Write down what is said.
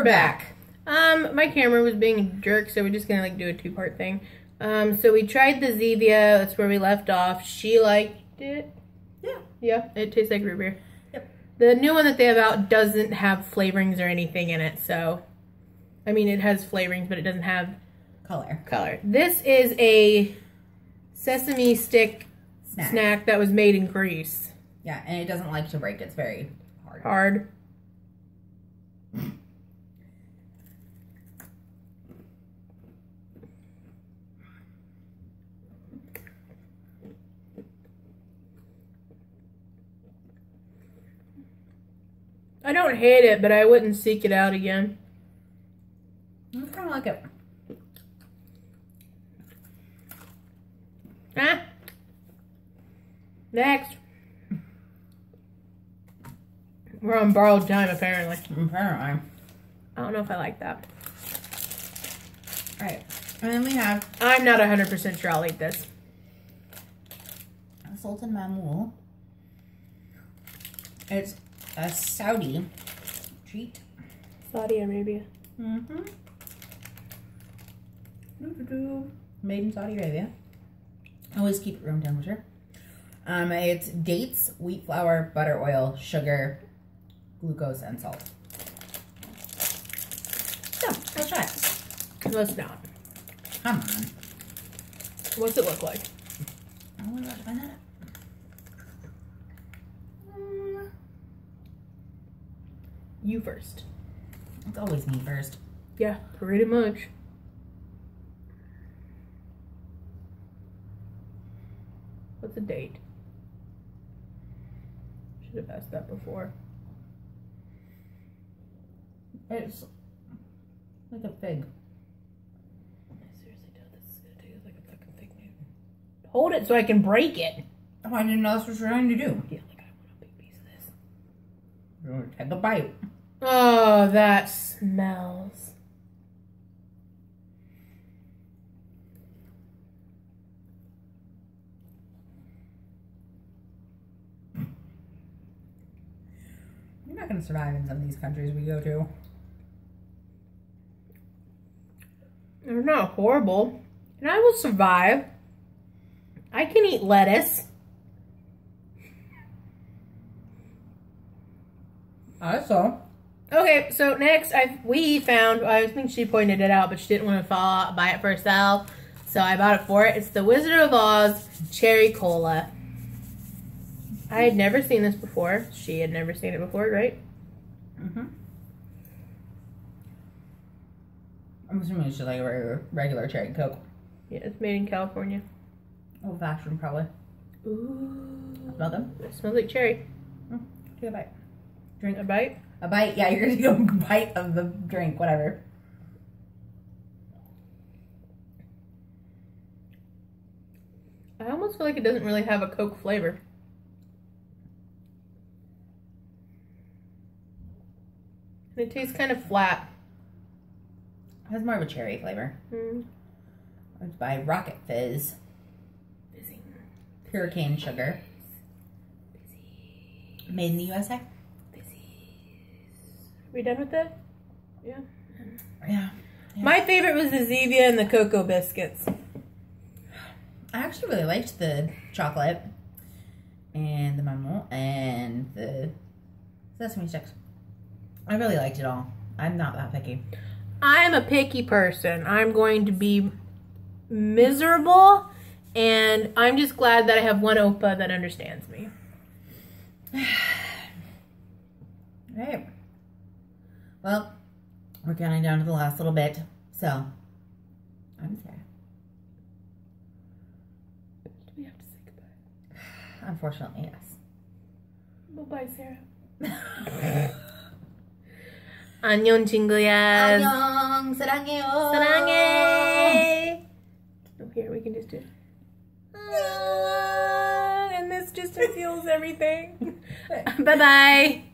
we're back. My camera was being a jerk, so we're just gonna like do a two-part thing. So we tried the Zevia, that's where we left off. She liked it. Yeah. Yeah, it tastes like root beer. Yep. The new one that they have out doesn't have flavorings or anything in it, so I mean it has flavorings, but it doesn't have color. This is a sesame stick snack that was made in Greece. Yeah, and it doesn't like to break. It's very hard. I don't hate it, but I wouldn't seek it out again. I kind of like it. Ah. Next. We're on borrowed time, apparently. Apparently. I don't know if I like that. Alright. And then we have... I'm not 100% sure I'll eat this. Sultan Mamul. It's a Saudi treat. Saudi Arabia. Mm-hmm. Made in Saudi Arabia. Always keep it room temperature. It's dates, wheat flour, butter, oil, sugar, glucose, and salt. So, let's try it. Let's not. Come on. What's it look like? Oh my gosh, I had it. You first. It's always me first. Yeah, pretty much. What's the date? Should have asked that before. It's like a fig. I seriously doubt this is gonna taste like a fucking fig, dude. Hold it so I can break it. Oh, I didn't know that's what you're trying to do. Yeah, like I want a big piece of this. You're gonna take a bite. Oh, that smells. You're not gonna survive in some of these countries we go to. They're not horrible. And I will survive. I can eat lettuce. I saw. Okay, so next we found, I think she pointed it out, but she didn't want to buy it for herself. So I bought it for it. It's the Wizard of Oz Cherry Cola. I had never seen this before. She had never seen it before, right? Mm-hmm. I'm assuming it's just like a regular cherry Coke. Yeah, it's made in California. Old fashioned, probably. Ooh. I smell them. It smells like cherry. Mm. Take a bite. Drink. A bite? A bite? Yeah, you're gonna do a bite of the drink, whatever. I almost feel like it doesn't really have a Coke flavor. It tastes kind of flat. It has more of a cherry flavor. Mm. It's by Rocket Fizz. Fizzing. Pure cane sugar. Fizzy. Made in the USA. Are we done with that? Yeah. Yeah. My favorite was the Zevia and the cocoa biscuits. I actually really liked the chocolate and the mamul and the sesame sticks. I really liked it all. I'm not that picky. I'm a picky person. I'm going to be miserable, and I'm just glad that I have one Opa that understands me. Right. Well, we're counting down to the last little bit, so I'm sorry. Do we have to say goodbye? Unfortunately, yes. Bye-bye, Sarah. 안녕, 친구야. 안녕, 사랑해요. 사랑해. Oh, here, we can just do it. And this just reveals everything. Bye-bye.